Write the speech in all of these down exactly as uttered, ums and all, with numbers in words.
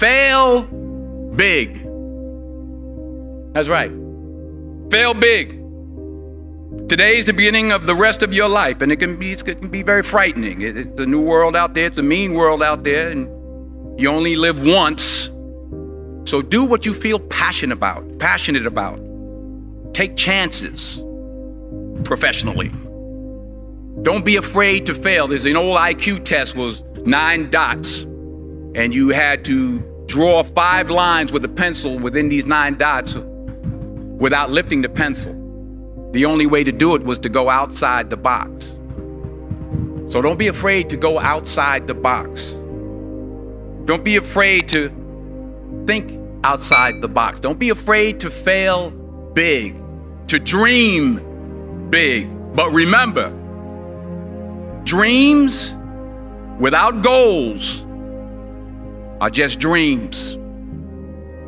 fail big. That's right. Fail big. Today's the beginning of the rest of your life, and it can be, it can be very frightening. It, it's a new world out there. It's a mean world out there, and you only live once. So do what you feel passionate about, passionate about. Take chances professionally. Don't be afraid to fail. There's an old I Q test was nine dots, and you had to draw five lines with a pencil within these nine dots without lifting the pencil. The only way to do it was to go outside the box. So don't be afraid to go outside the box. Don't be afraid to think outside the box. Don't be afraid to fail big, to dream big. But remember, dreams without goals are just dreams,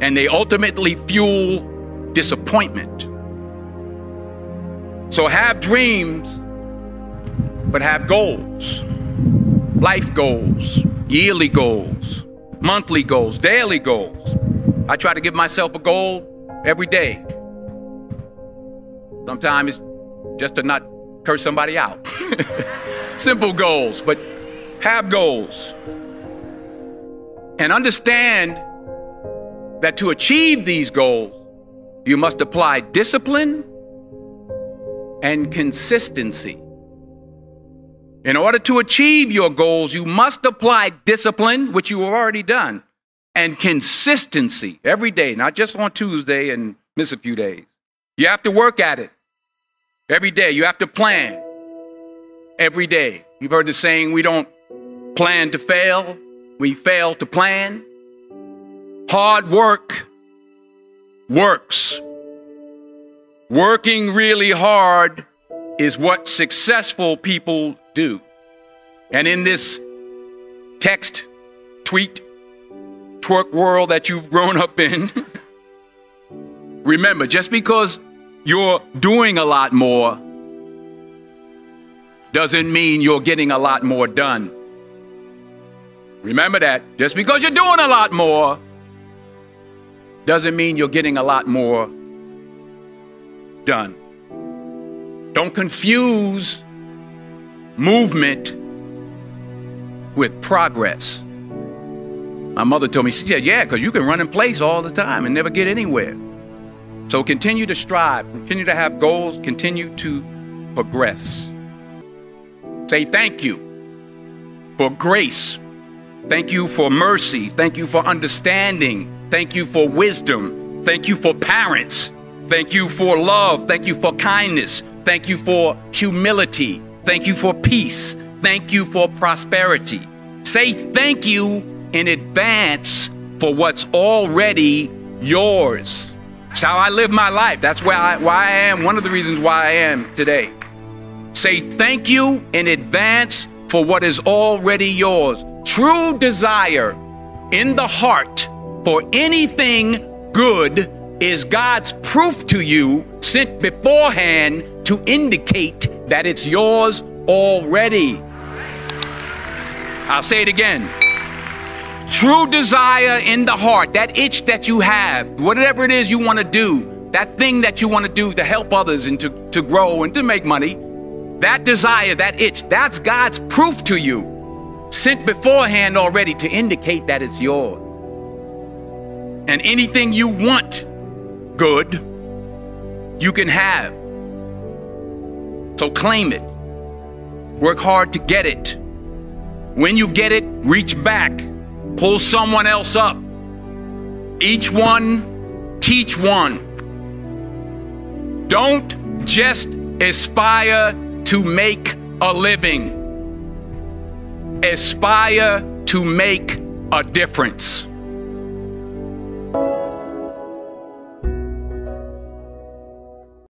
and they ultimately fuel disappointment. So have dreams, but have goals, life goals, yearly goals, monthly goals, daily goals. I try to give myself a goal every day. Sometimes it's just to not curse somebody out. Simple goals, but have goals. And understand that to achieve these goals, you must apply discipline and consistency. In order to achieve your goals, you must apply discipline, which you have already done, and consistency every day, not just on Tuesday and miss a few days. You have to work at it every day. You have to plan every day. You've heard the saying, we don't plan to fail, we fail to plan. Hard work works. Working really hard is what successful people do. And in this text, tweet, twerk world that you've grown up in, remember, just because you're doing a lot more doesn't mean you're getting a lot more done. Remember that. Just because you're doing a lot more doesn't mean you're getting a lot more done. Don't confuse movement with progress. My mother told me, she said, yeah, because you can run in place all the time and never get anywhere. So continue to strive, continue to have goals, continue to progress. Say thank you for grace. Thank you for mercy. Thank you for understanding. Thank you for wisdom. Thank you for parents. Thank you for love. Thank you for kindness. Thank you for humility. Thank you for peace. Thank you for prosperity. Say thank you in advance for what's already yours. That's how I live my life. That's where I, why I am, one of the reasons why I am today. Say thank you in advance for what is already yours. True desire in the heart for anything good is God's proof to you, sent beforehand to indicate that it's yours already. I'll say it again. True desire in the heart, that itch that you have, whatever it is you want to do, that thing that you want to do to help others and to, to grow and to make money, that desire, that itch, that's God's proof to you, sent beforehand already to indicate that it's yours. And anything you want good, you can have. So claim it. Work hard to get it. When you get it, reach back. Pull someone else up. Each one, teach one. Don't just aspire to make a living. Aspire to make a difference.